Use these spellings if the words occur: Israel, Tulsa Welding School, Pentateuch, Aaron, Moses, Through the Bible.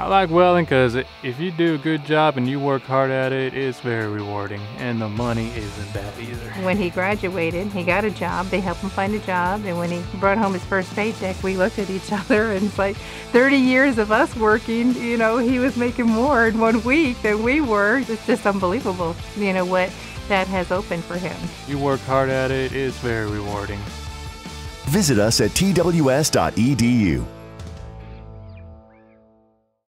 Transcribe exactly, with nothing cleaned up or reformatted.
I like welding because if you do a good job and you work hard at it, it's very rewarding, and the money isn't bad either. When he graduated, he got a job. They helped him find a job, and when he brought home his first paycheck, we looked at each other and it's like thirty years of us working, you know, he was making more in one week than we were. It's just unbelievable, you know, what that has opened for him. You work hard at it, it's very rewarding. Visit us at T W S dot E D U.